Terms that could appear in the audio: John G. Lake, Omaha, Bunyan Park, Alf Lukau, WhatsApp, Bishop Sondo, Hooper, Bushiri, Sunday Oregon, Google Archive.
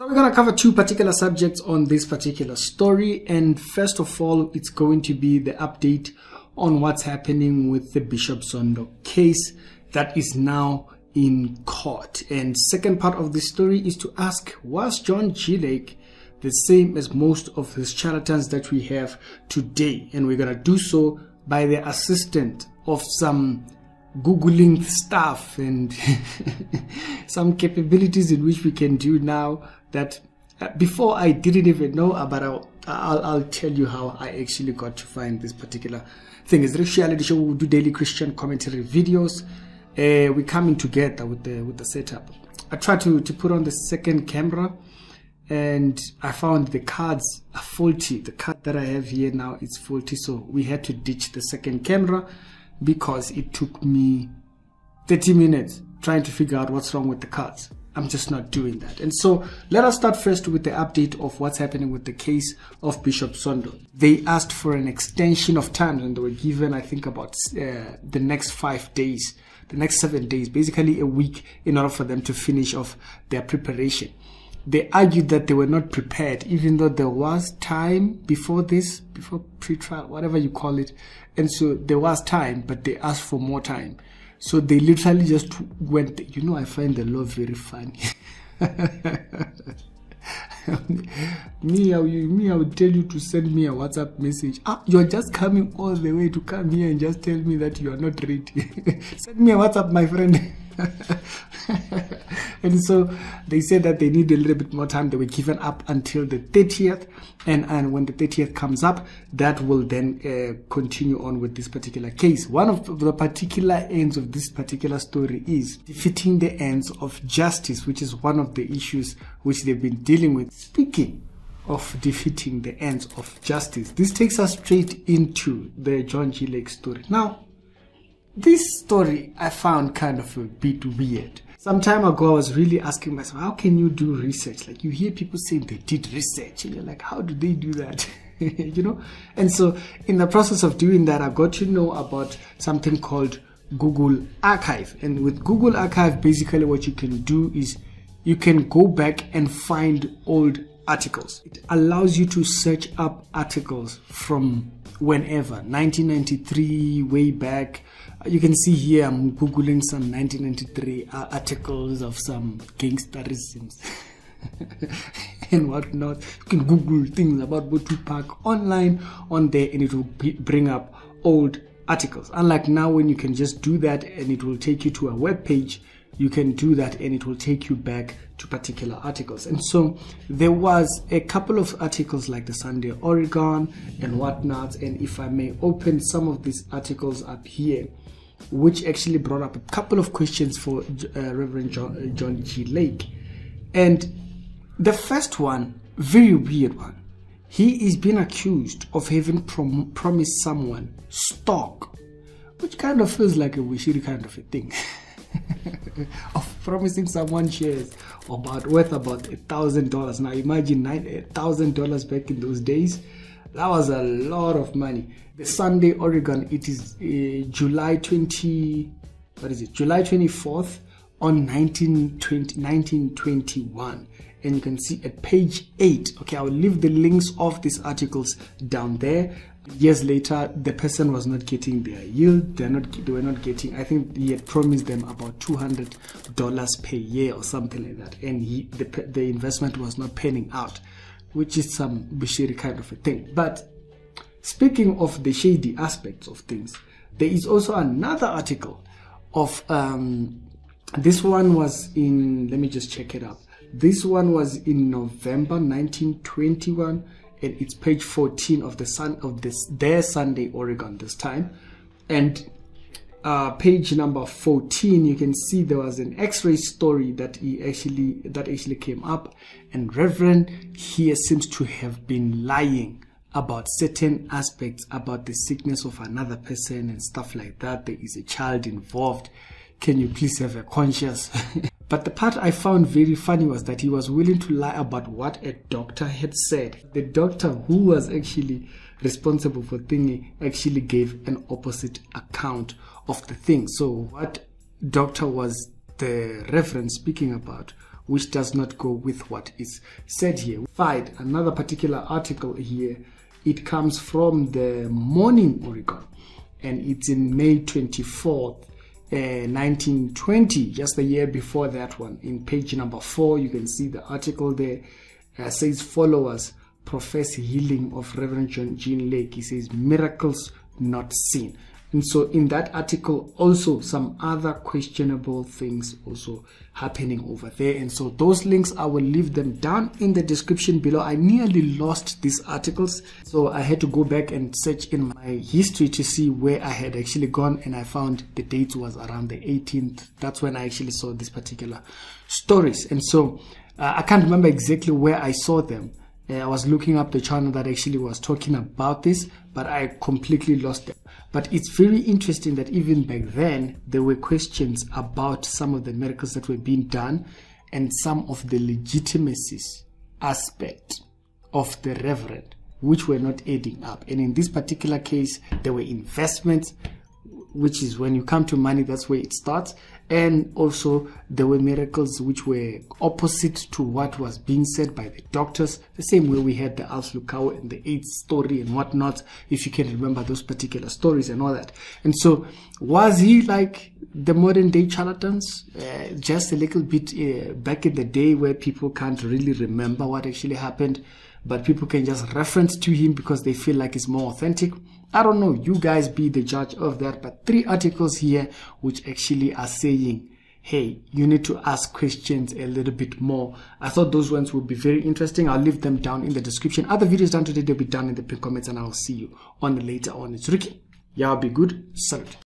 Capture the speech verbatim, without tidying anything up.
Now we're going to cover two particular subjects on this particular story, and first of all it's going to be the update on what's happening with the Bishop Sondo case that is now in court. And second part of this story is to ask, was John G. Lake the same as most of the charlatans that we have today? And we're going to do so by the assistance of some Googling stuff and some capabilities in which we can do now that before I didn't even know about. I'll, I'll, I'll tell you how I actually got to find this particular thing. It's really the show. We do daily Christian commentary videos. Uh, we're coming together with the with the setup. I tried to, to put on the second camera and I found the cards are faulty. The card that I have here now is faulty, so we had to ditch the second camera because it took me thirty minutes trying to figure out what's wrong with the cards. I'm just not doing that. And so let us start first with the update of what's happening with the case of Bishop Sondo. They asked for an extension of time and they were given, I think, about uh, the next five days, the next seven days, basically a week, in order for them to finish off their preparation. They argued that they were not prepared, even though there was time before this, before pre-trial, whatever you call it. And so there was time, but they asked for more time. So they literally just went, you know, I find the law very funny. me, I, me, I would tell you to send me a WhatsApp message. Ah, you're just coming all the way to come here and just tell me that you are not ready. Send me a WhatsApp, my friend. And so they said that they need a little bit more time. They were given up until the thirtieth, and and when the thirtieth comes up, that will then uh, continue on with this particular case. One of the particular ends of this particular story is defeating the ends of justice, which is one of the issues which they've been dealing with. Speaking of defeating the ends of justice, this takes us straight into the John G. Lake story. Now, this story I found kind of a bit weird. Some time ago, I was really asking myself, how can you do research? Like, you hear people saying they did research, and you're like, how do they do that? You know? And so, in the process of doing that, I got to know about something called Google Archive. And with Google Archive, basically what you can do is you can go back and find old articles. It allows you to search up articles from whenever, nineteen ninety-three, way back. You can see here I'm Googling some nineteen ninety-three uh, articles of some gangsterisms and whatnot. You can Google things about Bunyan Park online on there and it will bring up old articles. Unlike now when you can just do that and it will take you to a web page, you can do that and it will take you back to particular articles. And so there was a couple of articles like the Sunday Oregon and whatnot. And if I may open some of these articles up here, which actually brought up a couple of questions for uh, Reverend John, uh, John G. Lake. And the first one, very weird one, he is being accused of having prom promised someone stock, which kind of feels like a Bushiri kind of a thing. Of promising someone shares about worth about a thousand dollars. Now imagine nine a thousand dollars back in those days. That was a lot of money. The Sunday Oregon, it is uh, July twentieth, what is it? July twenty-fourth on nineteen twenty-one. And you can see at page eight. Okay, I will leave the links of these articles down there. Years later, the person was not getting their yield. They're not, they were not getting, I think he had promised them about two hundred dollars per year or something like that. And he, the, the investment was not panning out, which is some Bushiri kind of a thing. But speaking of the shady aspects of things, there is also another article of, um, this one was in, let me just check it up. This one was in November nineteen twenty-one. And it's page fourteen of the sun of this their Sunday Oregon this time, and uh, page number fourteen. You can see there was an X-ray story that he actually that actually came up, and Reverend here seems to have been lying about certain aspects about the sickness of another person and stuff like that. There is a child involved. Can you please have a conscience? But the part I found very funny was that he was willing to lie about what a doctor had said. The doctor who was actually responsible for thingy actually gave an opposite account of the thing. So what doctor was the Reverend speaking about which does not go with what is said here. Find another particular article here. It comes from the Morning Oregon, and it's in May twenty-fourth, Uh, nineteen twenty, just the year before that one. In page number four, you can see the article there. Uh, says followers profess healing of Reverend John G. Lake. He says miracles not seen. And so in that article also some other questionable things also happening over there. And so those links, I will leave them down in the description below. I nearly lost these articles, so I had to go back and search in my history to see where I had actually gone, and I found the date was around the eighteenth. That's when I actually saw these particular stories. And so uh, I can't remember exactly where I saw them. I was looking up the channel that actually was talking about this, but I completely lost them. But it's very interesting that even back then there were questions about some of the miracles that were being done and some of the legitimacy aspect of the reverend, which were not adding up. And in this particular case, there were investments, which is when you come to money, that's where it starts. And also there were miracles which were opposite to what was being said by the doctors, the same way we had the Alf Lukau and the eighth story and whatnot, if you can remember those particular stories and all that. And so was he like the modern day charlatans, uh, just a little bit uh, back in the day where people can't really remember what actually happened, but people can just reference to him because they feel like it's more authentic? I don't know, you guys be the judge of that, but three articles here which actually are saying, hey, you need to ask questions a little bit more. I thought those ones would be very interesting. I'll leave them down in the description. Other videos done today, they'll be down in the pinned comments, and I'll see you on the later on. It's Ricky. Y'all be good. Salute.